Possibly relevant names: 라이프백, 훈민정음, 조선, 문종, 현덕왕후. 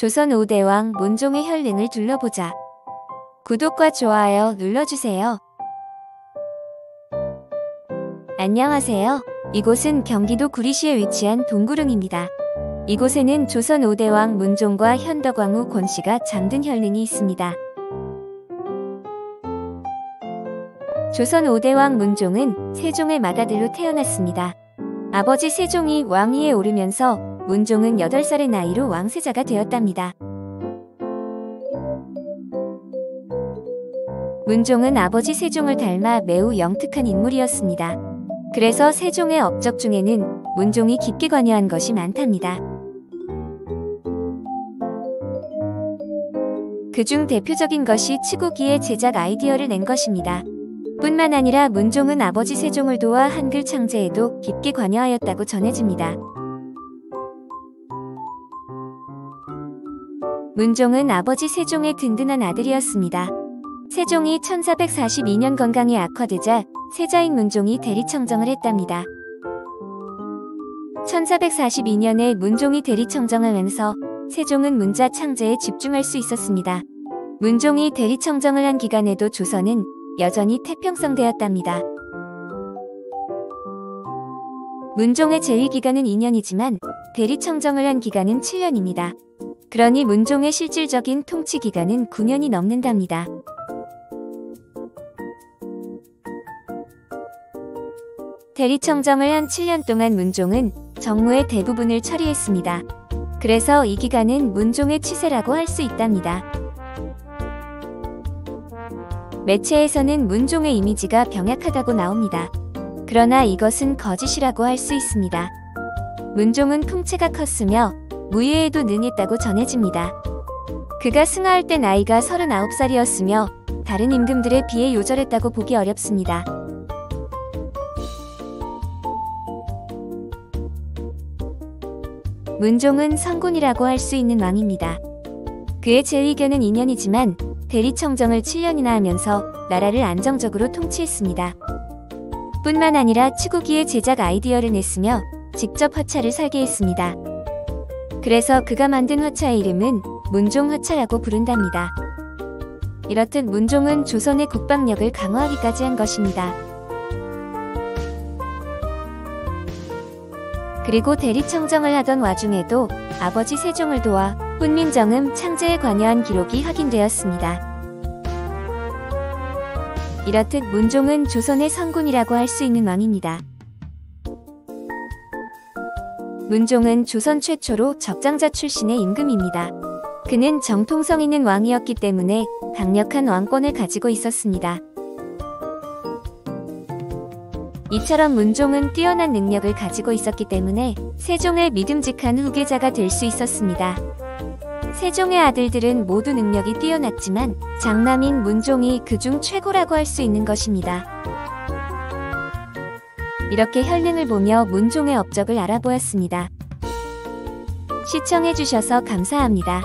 조선 5대왕 문종의 현릉을 둘러보자. 구독과 좋아요 눌러주세요. 안녕하세요. 이곳은 경기도 구리시에 위치한 동구릉입니다. 이곳에는 조선 5대왕 문종과 현덕왕후 권씨가 잠든 현릉이 있습니다. 조선 5대왕 문종은 세종의 맏아들로 태어났습니다. 아버지 세종이 왕위에 오르면서 문종은 8살의 나이로 왕세자가 되었답니다. 문종은 아버지 세종을 닮아 매우 영특한 인물이었습니다. 그래서 세종의 업적 중에는 문종이 깊게 관여한 것이 많답니다. 그중 대표적인 것이 치고기의 제작 아이디어를 낸 것입니다. 뿐만 아니라 문종은 아버지 세종을 도와 한글 창제에도 깊게 관여하였다고 전해집니다. 문종은 아버지 세종의 든든한 아들이었습니다. 세종이 1442년 건강이 악화되자 세자인 문종이 대리청정을 했답니다. 1442년에 문종이 대리청정하면서 세종은 문자 창제에 집중할 수 있었습니다. 문종이 대리청정을 한 기간에도 조선은 여전히 태평성대였답니다. 문종의 재위기간은 2년이지만 대리청정을 한 기간은 7년입니다. 그러니 문종의 실질적인 통치기간은 9년이 넘는답니다. 대리청정을 한 7년 동안 문종은 정무의 대부분을 처리했습니다. 그래서 이 기간은 문종의 치세라고 할 수 있답니다. 매체에서는 문종의 이미지가 병약하다고 나옵니다. 그러나 이것은 거짓이라고 할 수 있습니다. 문종은 통치가 컸으며 무예에도 능했다고 전해집니다. 그가 승하할 때 나이가 39살이었으며 다른 임금들에 비해 요절했다고 보기 어렵습니다. 문종은 성군이라고 할 수 있는 왕입니다. 그의 재위기간은 2년이지만 대리청정을 7년이나 하면서 나라를 안정적으로 통치했습니다. 뿐만 아니라 치국기의 제작 아이디어를 냈으며 직접 화차를 설계했습니다. 그래서 그가 만든 화차의 이름은 문종 화차라고 부른답니다. 이렇듯 문종은 조선의 국방력을 강화하기까지 한 것입니다. 그리고 대리청정을 하던 와중에도 아버지 세종을 도와 훈민정음 창제에 관여한 기록이 확인되었습니다. 이렇듯 문종은 조선의 성군이라고 할 수 있는 왕입니다. 문종은 조선 최초로 적장자 출신의 임금입니다. 그는 정통성 있는 왕이었기 때문에 강력한 왕권을 가지고 있었습니다. 이처럼 문종은 뛰어난 능력을 가지고 있었기 때문에 세종의 믿음직한 후계자가 될 수 있었습니다. 세종의 아들들은 모두 능력이 뛰어났지만 장남인 문종이 그중 최고라고 할 수 있는 것입니다. 이렇게 현릉을 보며 문종의 업적을 알아보았습니다. 시청해주셔서 감사합니다.